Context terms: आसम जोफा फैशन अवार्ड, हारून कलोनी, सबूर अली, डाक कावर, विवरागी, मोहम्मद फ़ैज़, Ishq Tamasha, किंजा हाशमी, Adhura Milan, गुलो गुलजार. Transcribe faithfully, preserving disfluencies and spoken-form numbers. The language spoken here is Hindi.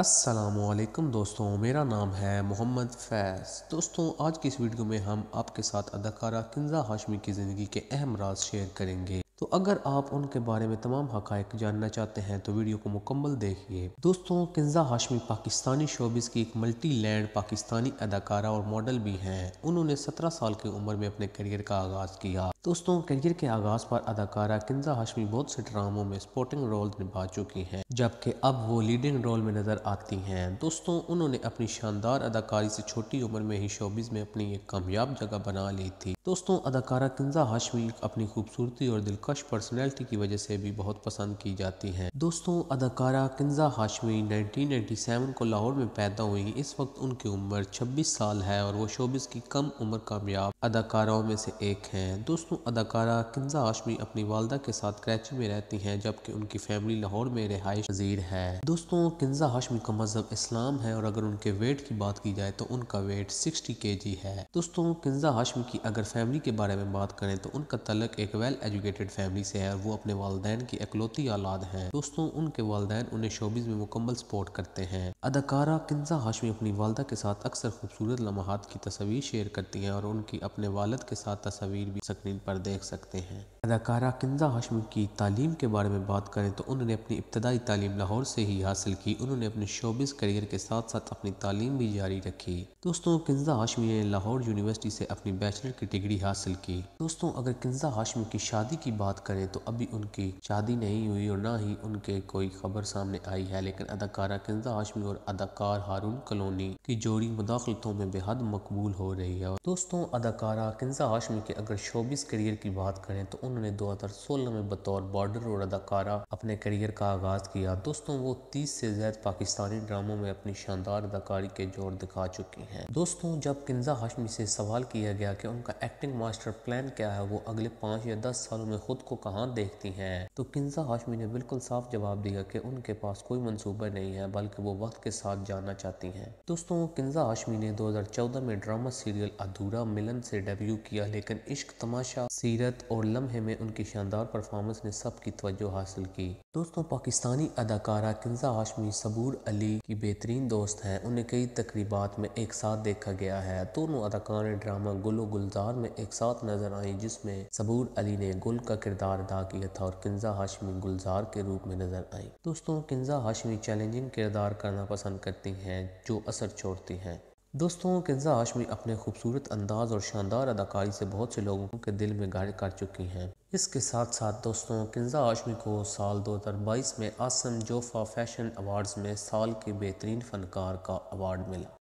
अस्सलामुअलैकुम दोस्तों, मेरा नाम है मोहम्मद फ़ैज़। दोस्तों, आज की इस वीडियो में हम आपके साथ अदाकारा किंजा हाशमी की ज़िंदगी के अहम राज शेयर करेंगे। तो अगर आप उनके बारे में तमाम हक़ाइक़ जानना चाहते हैं तो वीडियो को मुकम्मल देखिए। दोस्तों, किंजा हाशमी पाकिस्तानी शोबिस की एक मल्टी लैंड पाकिस्तानी अदाकारा और मॉडल भी हैं। उन्होंने सत्रह साल की उम्र में अपने करियर का आगाज़ किया। दोस्तों, करियर के आगाज़ पर अदाकारा किंजा हाशमी बहुत से ड्रामों में सपोर्टिंग रोल निभा चुकी हैं, जबकि अब वो लीडिंग रोल में नज़र आती हैं। दोस्तों, उन्होंने अपनी शानदार अदाकारी से छोटी उम्र में ही शोबिस में अपनी एक कामयाब जगह बना ली थी। दोस्तों, अदाकारा किंजा हाशमी अपनी खूबसूरती और दिलकश पर्सनैलिटी की वजह से भी बहुत पसंद की जाती हैं। दोस्तों, अदाकारा किंजा हाशमी nineteen ninety seven को लाहौर में पैदा हुई। इस वक्त उनकी उम्र छब्बीस साल है और वो शोबिस की कम उम्र कामयाब अदाकाराओं में से एक है। दोस्तों, अदाकारा किंजा हाशमी अपनी वालदा के साथ कराची में रहती हैं, जबकि उनकी फैमिली लाहौर में रिहाइश पजीर है। दोस्तों, किंजा हाशमी का मजहब इस्लाम है और अगर उनके वेट की बात की जाए तो उनका वेट साठ केजी है। दोस्तों, किंजा हाशमी की अगर फैमिली के बारे में बात करें तो उनका तलक एक वेल एजुकेटेड फैमिली से है और वो अपने वालदैन की अकलौती औलाद हैं। दोस्तों, उनके वालदैन उन्हें शोबिस में मुकम्मल सपोर्ट करते हैं। अदाकारा किंजा हाशमी अपनी वालदा के साथ अक्सर खूबसूरत लम्हात की तस्वीर शेयर करती है और उनकी अपने वालिद के साथ तस्वीर भी स्क्रीन पर देख सकते हैं। अदाकारा किंजा हाशमी की तालीम के बारे में बात करें तो उन्होंने अपनी इब्तदाई तालीम लाहौर से ही हासिल की। उन्होंने अपने शोबिस करियर के साथ साथ अपनी तालीम भी जारी रखी। दोस्तों, किंजा हाशमी ने लाहौर यूनिवर्सिटी से अपनी बैचलर की डिग्री हासिल की। दोस्तों, अगर किंजा हाशमी की शादी की बात करें तो अभी उनकी शादी नहीं हुई और ना ही उनके कोई खबर सामने आई है, लेकिन अदाकारा किंजा हाशमी और अदाकार हारून कलोनी की जोड़ी मुदाखलतों में बेहद मकबूल हो रही है। दोस्तों, अदाकारा किंजा हाशमी के अगर शोबिस करियर की बात करें तो उन्होंने दो हज़ार सोलह में बतौर बॉर्डर और अदाकारा अपने करियर का आगाज किया। दोस्तों, वो तीस से ज्यादा पाकिस्तानी ड्रामों में अपनी शानदार अदाकारी के जोर दिखा चुकी हैं। दोस्तों, जब किंजा हाशमी से सवाल किया गया कि उनका एक्टिंग मास्टर प्लान क्या है, वो अगले पाँच या दस सालों में खुद को कहाँ देखती हैं, तो किंजा हाशमी ने बिल्कुल साफ जवाब दिया कि उनके पास कोई मंसूबा नहीं है, बल्कि वो वक्त के साथ जाना चाहती हैं। दोस्तों, किंजा हाशमी ने दो हज़ार चौदह में ड्रामा सीरियल अधूरा मिलन से डेब्यू किया, लेकिन इश्क तमाशा सीरत और लम्हे में उनकी शानदार परफॉर्मेंस ने सबकी तवज्जो हासिल की। दोस्तों, पाकिस्तानी अदाकारा किंजा हाशमी सबूर अली की बेहतरीन दोस्त हैं। उन्हें कई तकरीबात में एक साथ देखा गया है। दोनों अदाकारा ड्रामा गुलो गुलजार में एक साथ नजर आई, जिसमें सबूर अली ने गुल का किरदार अदा किया था और किंजा हाशमी गुलजार के रूप में नजर आई। दोस्तों, किंजा हाशमी चैलेंजिंग किरदार करना पसंद करती हैं जो असर छोड़ती हैं। दोस्तों, किंजा हाशमी अपने खूबसूरत अंदाज और शानदार अदाकारी से बहुत से लोगों के दिल में घर कर चुकी हैं। इसके साथ साथ दोस्तों, किंजा हाशमी को साल दो हज़ार बाईस में आसम जोफा फैशन अवार्ड में साल के बेहतरीन फनकार का अवार्ड मिला।